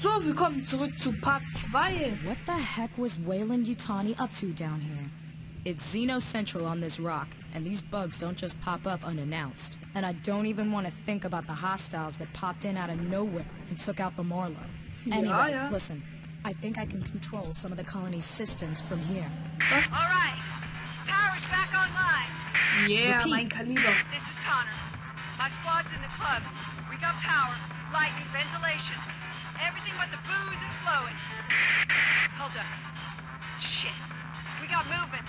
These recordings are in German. So, willkommen zurück zu Part 2. What the heck was Weyland-Yutani up to down here? It's Xeno Central on this rock, and these bugs don't just pop up unannounced. And I don't even want to think about the hostiles that popped in out of nowhere and took out the Marlo. Anyway, listen, I think I can control some of the colony's systems from here. All right, power is back online. Yeah, my Kaliber. This is Connor. My squad's in the club. We got power, lightning, ventilation. Everything but the booze is flowing. Hold up. Shit. We got movement.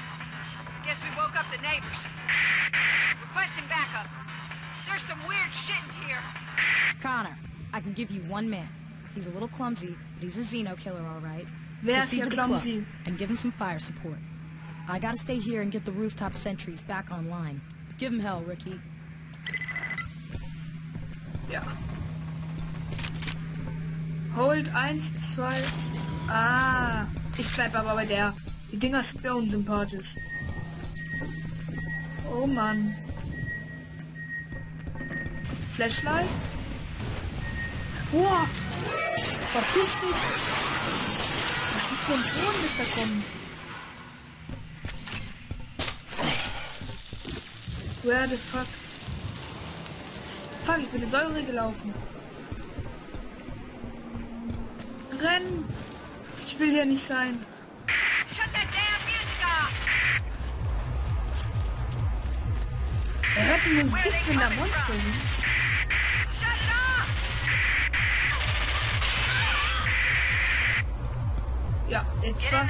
Guess we woke up the neighbors. Requesting backup. There's some weird shit in here. Connor, I can give you one man. He's a little clumsy, but he's a Xeno killer, all right. Proceed to the club and give him some fire support. I gotta stay here and get the rooftop sentries back online. Give him hell, Ricky. Yeah. Hold 1, 2. Ah, ich bleib aber bei der. Die Dinger sind mir unsympathisch. Oh Mann. Flashlight? Boah! Verpiss dich! Was ist das für ein Ton, das da kommt? Where the fuck? Fuck, ich bin in Säure gelaufen. Rennen! Ich will hier nicht sein. Er hört die Musik, wenn da Monster sind. Ja, jetzt war's.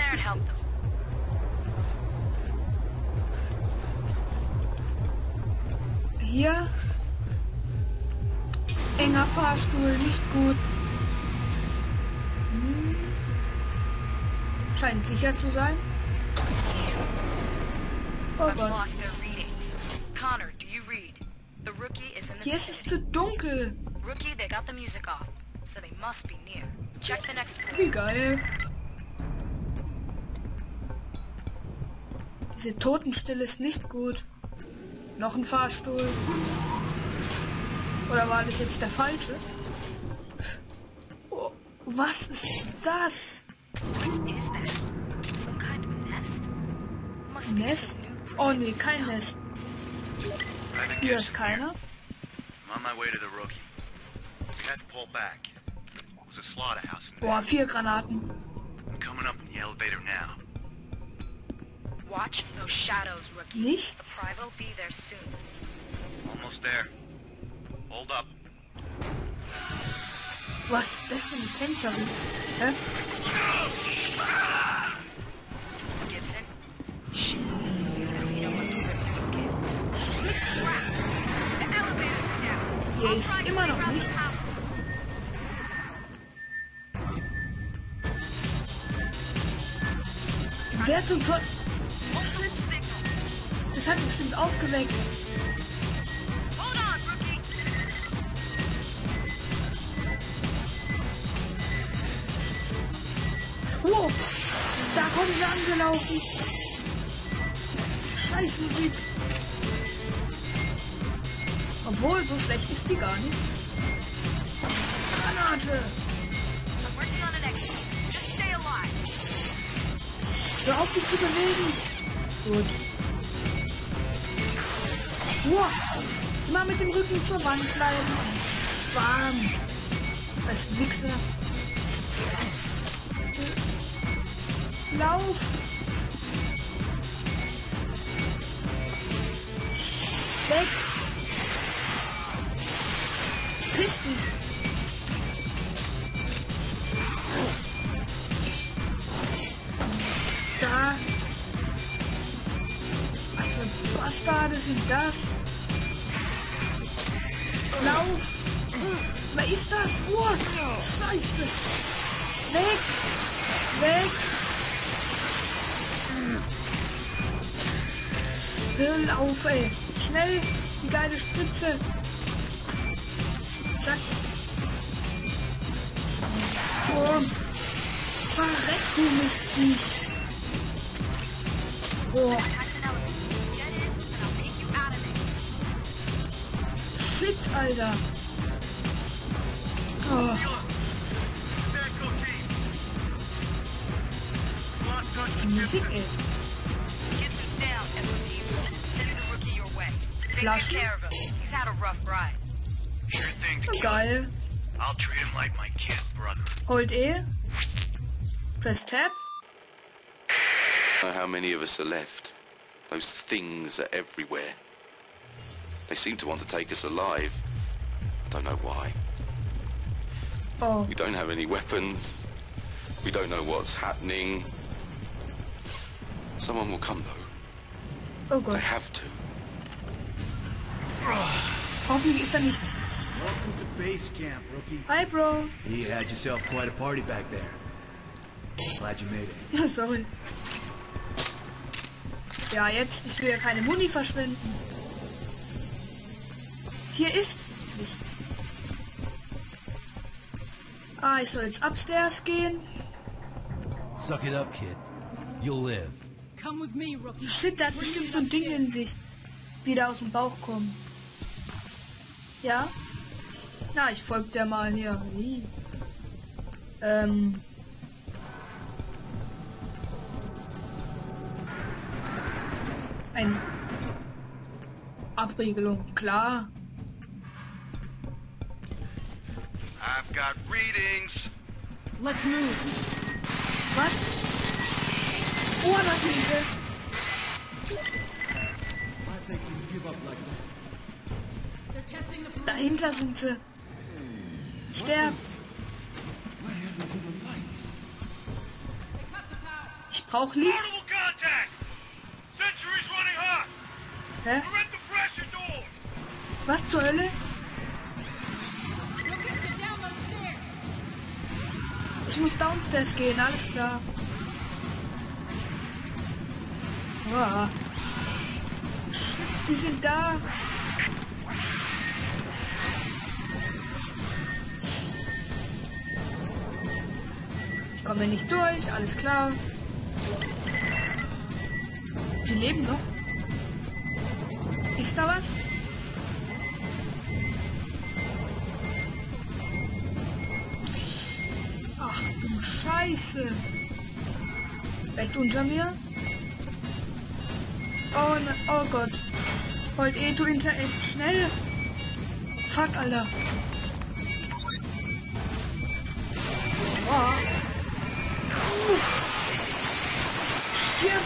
Hier. Enger Fahrstuhl, nicht gut. Hm. Scheint sicher zu sein. Oh Gott. Hier ist es zu dunkel. Wie geil. Diese Totenstille ist nicht gut. Noch ein Fahrstuhl. Oder war das jetzt der falsche? Oh, was ist das? Nest? Oh ne, kein Nest. Hier ist keiner. Boah, 4 Granaten. Watch those shadows, Rookie. Nichts. The private will be there soon. Almost there. Hold up. Was ist das für eine Tänzerin? Hä? Gibson? Shit. The casino must have ripped their skins. Shit. The elevator down. Hier ist immer noch nichts. Der zum Tod... Shit. Das hat bestimmt aufgeweckt. Wow. Da kommen sie angelaufen. Scheiß Musik. Obwohl, so schlecht ist die gar nicht. Granate. Hör auf, dich zu bewegen. Gut. Wow. Immer mit dem Rücken zur Wand bleiben. Bam. Das Wichser. Lauf. Weg. Piss dich. Da. Bastarde sind das. Lauf! Was ist das? Oh, Scheiße! Weg! Weg! Still auf, ey! Schnell! Die geile Spritze! Zack! Boom! Verreck, du Mistviech! Boah! Shit, Alter. Oh. musique. Flaschen. Geil. Hold E. Press Tab. How many of us are left? Those things are everywhere. They seem to want to take us alive. I don't know why. Oh. We don't have any weapons. We don't know what's happening. Someone will come though. Oh Gott. They have to. Hoffentlich ist da nichts. Welcome to base camp, Rookie. Hi, bro. You had yourself quite a party back there. Glad you made it. Ja, sorry. Ja, jetzt, ich will ja keine Muni verschwenden. Hier ist nichts. Ah, ich soll jetzt upstairs gehen. Suck it up, kid. You'll live. Come with me, Rookie. Shit, da hat bestimmt so ein Ding in sich, die da aus dem Bauch kommen. Ja? Na, ich folge der mal hier. Eine Abriegelung, klar. I've got readings. Let's move. Was? Oh, das ist es. Dahinter sind sie. Sterbt. Ich brauche Licht. Hä? Was zur Hölle? Ich muss downstairs gehen, alles klar. Wow. Shit, die sind da. Ich komme nicht durch, alles klar. Die leben doch. Ist da was? Ach du Scheiße! Vielleicht unter mir? Oh, oh Gott! Holt eh, du Interact schnell! Fuck, Alter! Oh. Stirb!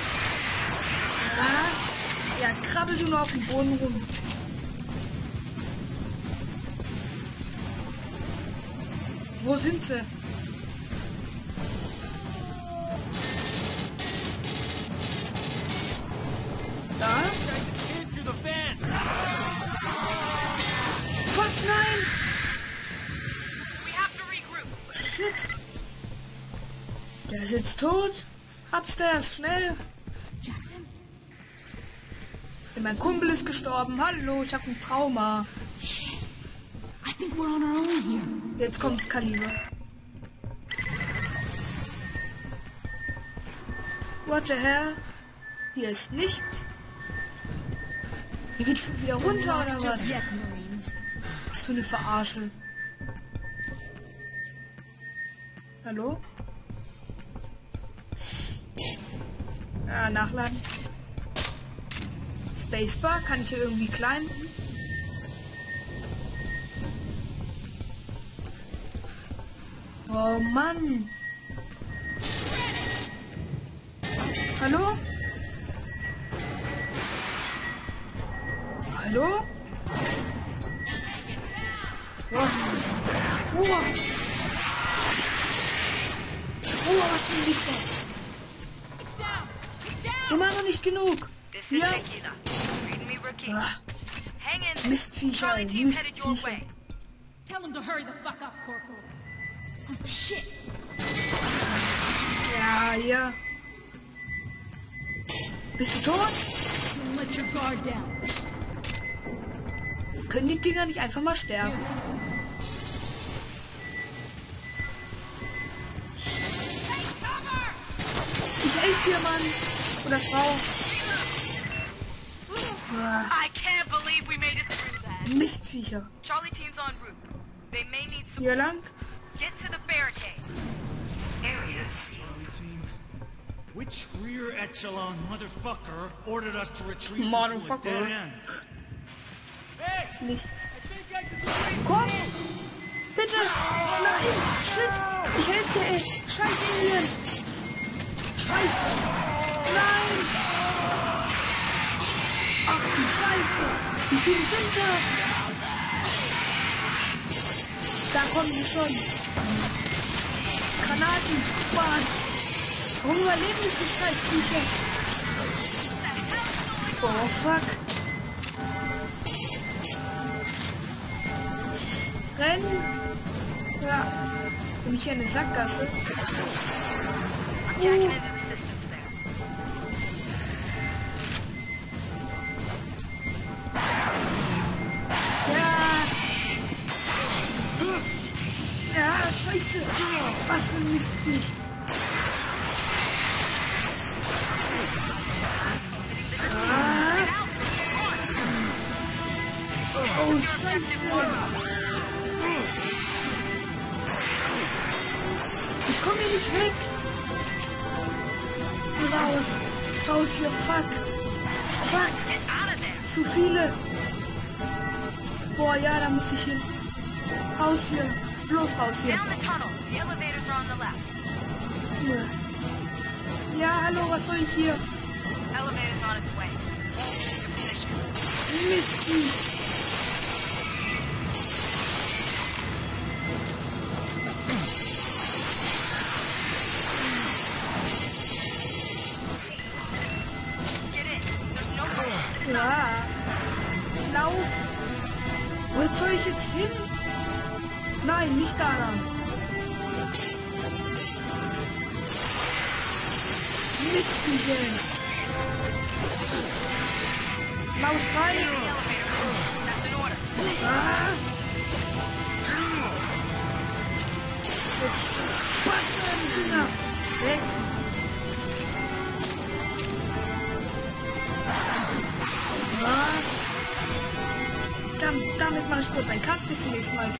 Ah. Ja, krabbel du nur auf dem Boden rum. Wo sind sie? Da? Fuck, nein! Shit! Der ist jetzt tot! Upstairs, schnell! Mein Kumpel ist gestorben. Hallo, ich habe ein Trauma. Jetzt kommt's Kaliber. What the hell? Hier ist nichts. Hier geht's schon wieder runter oder was? Was für eine Verarsche. Hallo? Ah, nachladen. Spacebar, kann ich hier irgendwie klein? Oh Mann! Hallo? Hallo? Oh, was für ein Wichser! Immer noch nicht genug! Ja. Ah. Mistviecher, ey, Mistviecher. Ja, ja. Bist du tot? Können die Dinger nicht einfach mal sterben? Ich helfe dir, Mann. Oder Frau. I can't believe we made it through that. Mistviecher. Charlie team's en route. They may need some. Hier lang. Get to the barricade. Area sealed. Which echelon motherfucker ordered us to retreat to a dead end. Hey! I think I can do Komm! Bitte! Nein! Shit! Ich helf dir, ey! Scheiß Alien! Scheiße! Nein! Ach du Scheiße! Wie viele sind da? Da kommen sie schon! Granaten! Was? Warum überleben diese Scheißbücher? Oh fuck! Rennen! Ja. Bin ich hier in eine Sackgasse? Ja! Ja, scheiße! Was für ein Mist nicht! Oh scheiße! Ich komme hier nicht weg! Raus! Raus hier! Fuck! Fuck! Zu viele! Boah ja, da muss ich hin! Raus hier! Bloß raus hier! Ja, hallo, was soll ich hier? Mist! Soll ich jetzt hin? Nein, nicht daran. Mistbücher. Maus rein. Ah. Das passt nicht mehr. Weg. Ah. Damit mache ich kurz einen Cut, bis zum nächsten Mal.